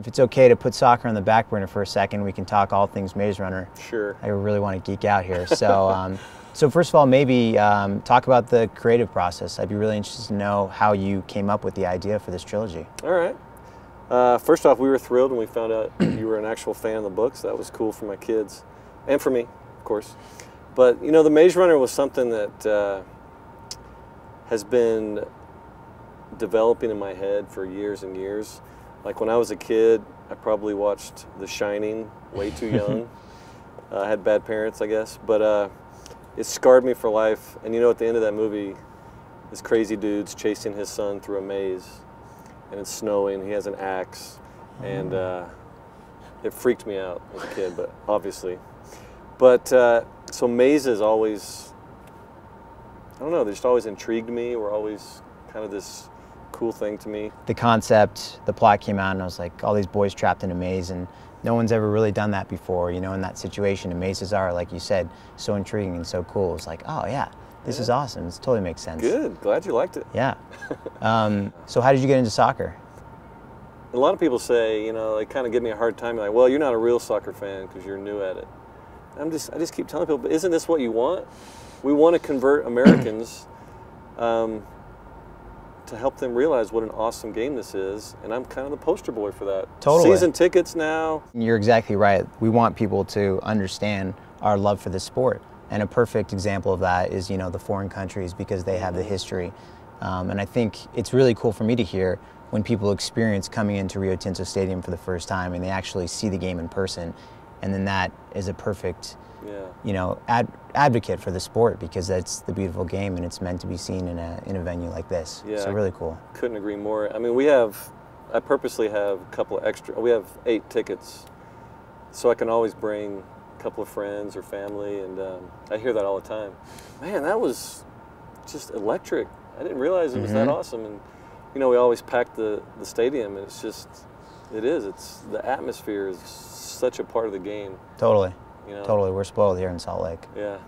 If it's okay to put soccer on the back burner for a second, we can talk all things Maze Runner. Sure. I really want to geek out here. So, so first of all, maybe talk about the creative process. I'd be really interested to know how you came up with the idea for this trilogy. All right. First off, we were thrilled when we found out you were an actual fan of the books. That was cool for my kids and for me, of course. But, you know, The Maze Runner was something that has been developing in my head for years and years. Like when I was a kid, I probably watched The Shining way too young. I had bad parents, I guess, but it scarred me for life. And you know, at the end of that movie, this crazy dude's chasing his son through a maze, and it's snowing, he has an axe, and it freaked me out as a kid, but obviously. But so mazes always, I don't know, they just always intrigued me, were always kind of this cool thing to me. The concept, the plot came out, and I was like, all these boys trapped in a maze, and no one's ever really done that before, you know, in that situation. And mazes are, like you said, so intriguing and so cool. It's like, oh yeah, this is awesome. This totally makes sense. Good, glad you liked it. Yeah. So how did you get into soccer? A lot of people say, you know, they kind of give me a hard time, like, well, you're not a real soccer fan because you're new at it. I just keep telling people, but isn't this what you want? We want to convert Americans to help them realize what an awesome game this is, and I'm kind of the poster boy for that. Totally. Season tickets now. You're exactly right. We want people to understand our love for the sport, and a perfect example of that is, you know, the foreign countries, because they have the history. And I think it's really cool for me to hear when people experience coming into Rio Tinto Stadium for the first time and they actually see the game in person, and then that is a perfect, you know, advocate for the sport, because that's the beautiful game and it's meant to be seen in a venue like this. Yeah, so really cool. Couldn't agree more. I mean, I purposely have a couple of extra, we have 8 tickets, so I can always bring a couple of friends or family, and I hear that all the time. Man, that was just electric. I didn't realize it was that awesome, and you know, we always pack the stadium, and it's just, it's the atmosphere is such a part of the game. Totally. You know? Totally. We're spoiled here in Salt Lake. Yeah.